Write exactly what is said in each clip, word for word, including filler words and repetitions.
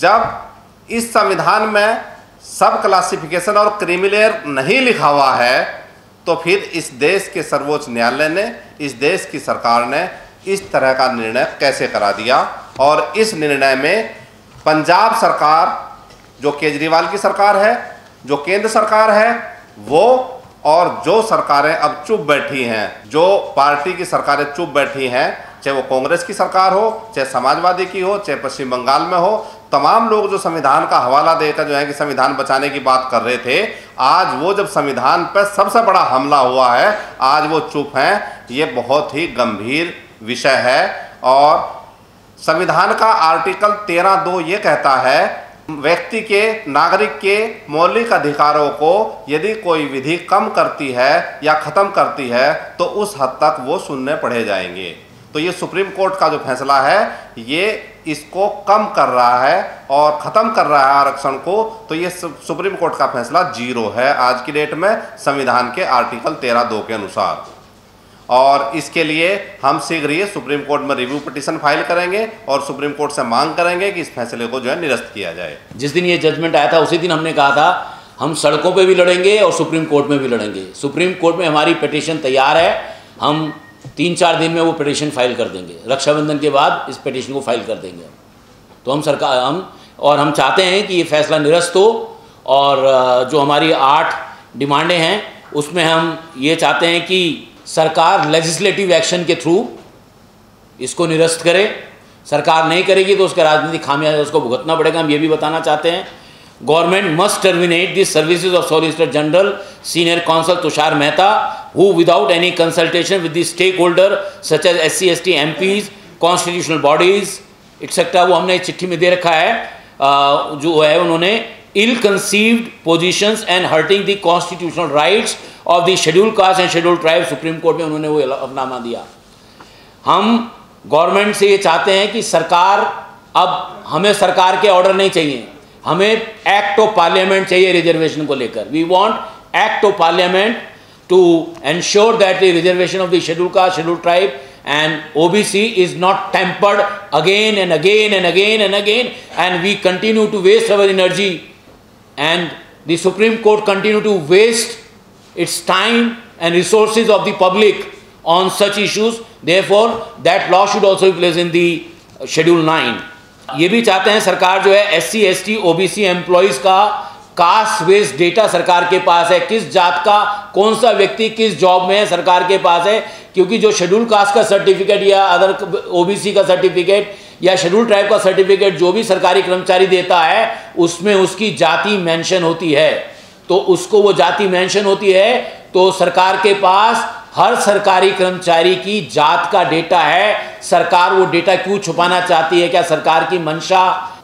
जब इस संविधान में सब क्लासिफिकेशन और क्रिमिनल नहीं लिखा हुआ है तो फिर इस देश के सर्वोच्च न्यायालय ने, इस देश की सरकार ने इस तरह का निर्णय कैसे करा दिया। और इस निर्णय में पंजाब सरकार, जो केजरीवाल की सरकार है, जो केंद्र सरकार है वो, और जो सरकारें अब चुप बैठी हैं, जो पार्टी की सरकारें चुप बैठी हैं, चाहे वो कांग्रेस की सरकार हो, चाहे समाजवादी की हो, चाहे पश्चिम बंगाल में हो, तमाम लोग जो संविधान का हवाला देकर जो है कि संविधान बचाने की बात कर रहे थे, आज वो जब संविधान पर सबसे बड़ा हमला हुआ है आज वो चुप हैं। ये बहुत ही गंभीर विषय है। और संविधान का आर्टिकल तेरह दो ये कहता है, व्यक्ति के, नागरिक के मौलिक अधिकारों को यदि कोई विधि कम करती है या ख़त्म करती है तो उस हद तक वो सुनने पड़े जाएंगे। तो ये सुप्रीम कोर्ट का जो फैसला है ये इसको कम कर रहा है और ख़त्म कर रहा है आरक्षण को। तो ये सुप्रीम कोर्ट का फैसला जीरो है आज की डेट में संविधान के आर्टिकल तेरह दो के अनुसार। और इसके लिए हम शीघ्र ही सुप्रीम कोर्ट में रिव्यू पिटीशन फाइल करेंगे और सुप्रीम कोर्ट से मांग करेंगे कि इस फैसले को जो है निरस्त किया जाए। जिस दिन ये जजमेंट आया था उसी दिन हमने कहा था हम सड़कों पे भी लड़ेंगे और सुप्रीम कोर्ट में भी लड़ेंगे। सुप्रीम कोर्ट में हमारी पिटीशन तैयार है, हम तीन चार दिन में वो पिटीशन फाइल कर देंगे, रक्षाबंधन के बाद इस पिटीशन को फाइल कर देंगे। तो हम सरकार हम और हम चाहते हैं कि ये फैसला निरस्त हो। और जो हमारी आठ डिमांडें हैं उसमें हम ये चाहते हैं कि सरकार लेजिस्लेटिव एक्शन के थ्रू इसको निरस्त करे। सरकार नहीं करेगी तो उसका राजनीतिक खामियाजा उसको भुगतना पड़ेगा। हम ये भी बताना चाहते हैं government must terminate this services of solicitor general senior counsel Tushar Mehta who without any consultation with the stakeholder such as S C S T M Ps constitutional bodies etcetera. वो हमने चिट्ठी में दे रखा है। जो है उन्होंने ill conceived positions and hurting the constitutional rights of the schedule caste and schedule tribe. Supreme court में उन्होंने वो हलफनामा दिया। हम गवर्नमेंट से ये चाहते हैं कि सरकार, अब हमें सरकार के ऑर्डर नहीं चाहिए, हमें एक्ट ऑफ पार्लियामेंट चाहिए रिजर्वेशन को लेकर। We want act of parliament to ensure that the reservation of the schedule caste, schedule tribe and O B C is not tempered again and again and again and again, and we continue to waste our energy and the Supreme Court continue to waste its time and resources of the public on such issues. Therefore that law should also be placed in the schedule nine. ये भी चाहते हैं सरकार जो है S C, S T, O B C employees का caste वेस्ट data सरकार के पास है, किस जात का कौन सा व्यक्ति किस जॉब में है सरकार के पास है। क्योंकि जो शेड्यूल कास्ट का सर्टिफिकेट या अदर ओबीसी का सर्टिफिकेट या शेड्यूल ट्राइब का सर्टिफिकेट जो भी सरकारी कर्मचारी देता है उसमें उसकी जाति मेंशन होती है। तो उसको वो जाति मेंशन होती है तो सरकार के पास हर सरकारी कर्मचारी की जात का डेटा है। सरकार वो डेटा क्यों छुपाना चाहती है? क्या सरकार की मंशा,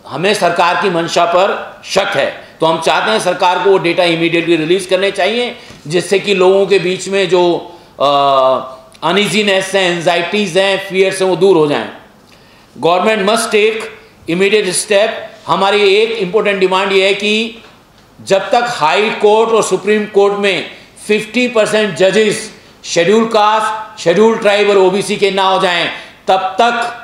हमें सरकार की मंशा पर शक है। तो हम चाहते हैं सरकार को वो डेटा इमीडिएटली रिलीज करने चाहिए जिससे कि लोगों के बीच में जो अनइजीनेस हैं, एंजाइटीज़ हैं, फियर्स हैं वो दूर हो जाएं। Government must take immediate step. हमारी एक इम्पोर्टेंट डिमांड ये है कि जब तक हाई कोर्ट और सुप्रीम कोर्ट में फिफ्टी परसेंट जजेस शेड्यूल कास्ट, शेड्यूल ट्राइब और ओबीसी के ना हो जाएं तब तक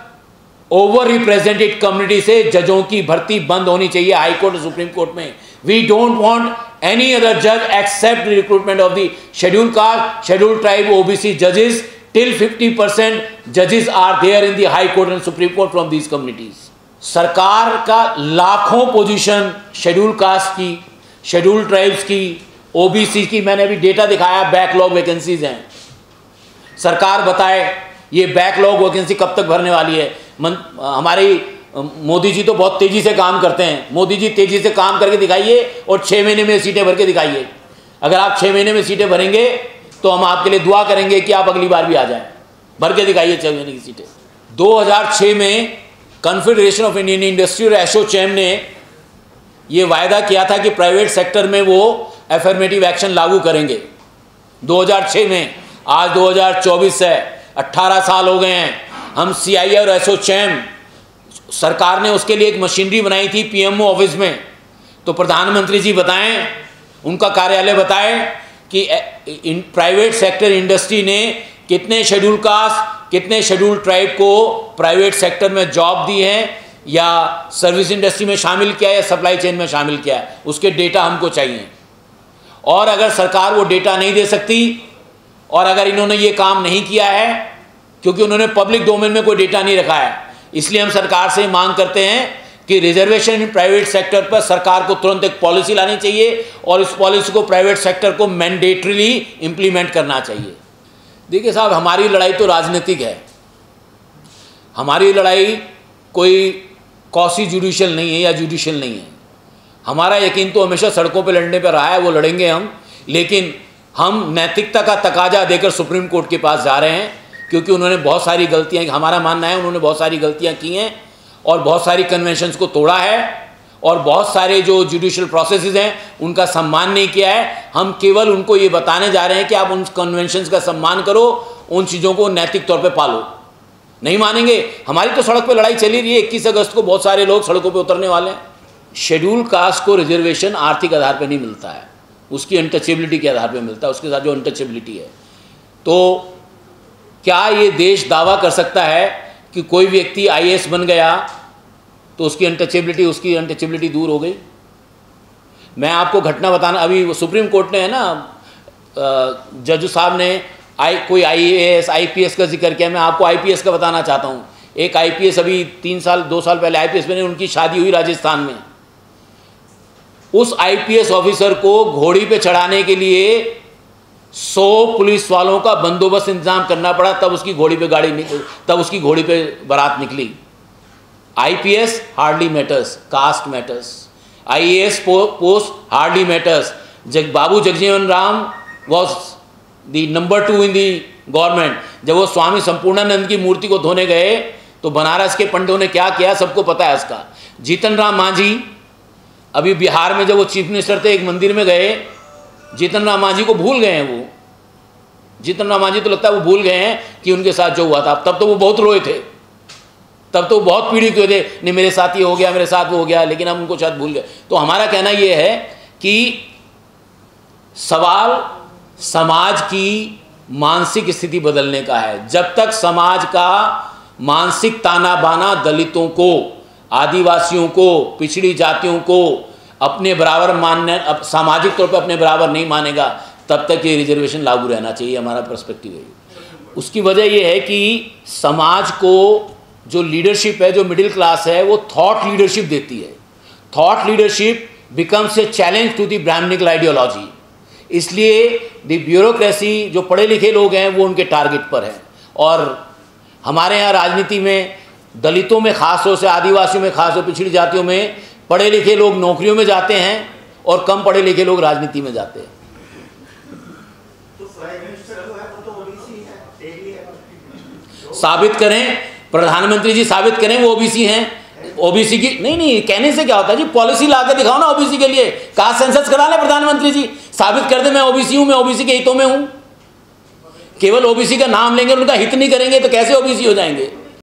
ओवर रिप्रेजेंटेड कम्युनिटी से जजों की भर्ती बंद होनी चाहिए हाई कोर्ट और सुप्रीम कोर्ट में। We don't want any other जज accept recruitment of the schedule caste, schedule tribe, OBC जजेस टिल फिफ्टी परसेंट जजेस are there in the high court and supreme court from these communities. सरकार का लाखों position scheduled caste की, scheduled tribes की, OBC की, मैंने अभी डेटा दिखाया बैकलॉग वैकेंसीज हैं। सरकार बताए ये बैकलॉग वैकेंसी कब तक भरने वाली है। मन, हमारी मोदी जी तो बहुत तेज़ी से काम करते हैं। मोदी जी तेज़ी से काम करके दिखाइए और छः महीने में सीटें भर के दिखाइए। अगर आप छः महीने में सीटें भरेंगे तो हम आपके लिए दुआ करेंगे कि आप अगली बार भी आ जाएं। भर के दिखाइए छः महीने की सीटें। दो हज़ार छह में कन्फेडरेशन ऑफ इंडियन इंडस्ट्री और एशोचैम ने ये वायदा किया था कि प्राइवेट सेक्टर में वो एफर्मेटिव एक्शन लागू करेंगे दो हज़ार छह में। आज दो हज़ार चौबीस है, अट्ठारह साल हो गए हैं। हम सी आई और एशोचैम, सरकार ने उसके लिए एक मशीनरी बनाई थी पीएमओ ऑफिस में। तो प्रधानमंत्री जी बताएं, उनका कार्यालय बताएं कि प्राइवेट सेक्टर इंडस्ट्री ने कितने शेड्यूल कास्ट, कितने शेड्यूल ट्राइब को प्राइवेट सेक्टर में जॉब दी है। या सर्विस इंडस्ट्री में शामिल किया है या सप्लाई चेन में शामिल किया है, उसके डेटा हमको चाहिए। और अगर सरकार वो डेटा नहीं दे सकती और अगर इन्होंने ये काम नहीं किया है क्योंकि उन्होंने पब्लिक डोमेन में कोई डेटा नहीं रखा है, इसलिए हम सरकार से मांग करते हैं कि रिजर्वेशन इन प्राइवेट सेक्टर पर सरकार को तुरंत एक पॉलिसी लानी चाहिए और इस पॉलिसी को प्राइवेट सेक्टर को मैंडेटरीली इम्प्लीमेंट करना चाहिए। देखिए साहब, हमारी लड़ाई तो राजनीतिक है, हमारी लड़ाई कोई कौसी जुडिशल नहीं है या जुडिशल नहीं है। हमारा यकीन तो हमेशा सड़कों पे लड़ने पे रहा है, वो लड़ेंगे हम, लेकिन हम नैतिकता का तकाजा देकर सुप्रीम कोर्ट के पास जा रहे हैं क्योंकि उन्होंने बहुत सारी गलतियाँ, हमारा मानना है उन्होंने बहुत सारी गलतियाँ की हैं और बहुत सारी कन्वेंशंस को तोड़ा है और बहुत सारे जो जुडिशल प्रोसेसेस हैं उनका सम्मान नहीं किया है। हम केवल उनको ये बताने जा रहे हैं कि आप उन कन्वेंशंस का सम्मान करो, उन चीज़ों को नैतिक तौर पे पालो। नहीं मानेंगे, हमारी तो सड़क पे लड़ाई चली रही है। इक्कीस अगस्त को बहुत सारे लोग सड़कों पे उतरने वाले हैं। शेड्यूल कास्ट को रिजर्वेशन आर्थिक आधार पर नहीं मिलता है, उसकी अनटचेबिलिटी के आधार पर मिलता है, उसके साथ जो अनटचेबिलिटी है। तो क्या ये देश दावा कर सकता है कि कोई व्यक्ति आईएएस बन गया तो उसकी अनटचेबिलिटी उसकी अनटचेबिलिटी दूर हो गई? मैं आपको घटना बताना, अभी वो सुप्रीम कोर्ट ने है ना, जज साहब ने आई कोई आईएएस आईपीएस का जिक्र किया। मैं आपको आईपीएस का बताना चाहता हूँ। एक आईपीएस अभी तीन साल दो साल पहले आईपीएस बने, उनकी शादी हुई राजस्थान में। उस आईपीएस ऑफिसर को घोड़ी पर चढ़ाने के लिए सौ पुलिस वालों का बंदोबस्त इंतजाम करना पड़ा, तब उसकी घोड़ी पे गाड़ी निकल तब उसकी घोड़ी पे बारात निकली। IPS hardly matters, caste matters. IAS post hardly matters. जब बाबू Jagjivan Ram was the number two in the government, जब वो स्वामी संपूर्णानंद की मूर्ति को धोने गए तो बनारस के पंडितों ने क्या किया, सबको पता है उसका। जीतन राम मांझी, अभी बिहार में जब वो चीफ मिनिस्टर थे, एक मंदिर में गए, जीतन राम मांझी को भूल गए हैं वो। जीतन राम मांझी तो लगता है वो भूल गए हैं कि उनके साथ जो हुआ था। तब तो वो बहुत रोए थे, तब तो वो बहुत पीड़ित हुए थे, नहीं मेरे साथ ये हो गया, मेरे साथ वो हो गया, लेकिन हम उनको शायद भूल गए। तो हमारा कहना ये है कि सवाल समाज की मानसिक स्थिति बदलने का है। जब तक समाज का मानसिक ताना बाना दलितों को, आदिवासियों को, पिछड़ी जातियों को अपने बराबर मानने, अब सामाजिक तौर पर अपने बराबर नहीं मानेगा, तब तक ये रिजर्वेशन लागू रहना चाहिए। हमारा पर्सपेक्टिव है। उसकी वजह ये है कि समाज को जो लीडरशिप है, जो मिडिल क्लास है, वो थॉट लीडरशिप देती है। Thought leadership becomes a challenge to the Brahminical ideology. इसलिए दी ब्यूरोक्रेसी, जो पढ़े लिखे लोग हैं, वो उनके टारगेट पर हैं। और हमारे यहाँ राजनीति में दलितों में खास तौर से, आदिवासियों में खास तौर, पिछड़ी जातियों में पढ़े लिखे लोग नौकरियों में जाते हैं और कम पढ़े लिखे लोग राजनीति में जाते हैं। तो तो साबित करें प्रधानमंत्री जी, साबित करें वो ओबीसी हैं। ओबीसी की नहीं नहीं कहने से क्या होता है जी, पॉलिसी ला के दिखाओ ना ओबीसी के लिए। कहा सेंसस करा ले प्रधानमंत्री जी, साबित कर दे मैं ओबीसी हूं, मैं ओबीसी के हितों में हूं। केवल ओबीसी का नाम लेंगे, उनका हित नहीं करेंगे तो कैसे ओबीसी हो जाएंगे?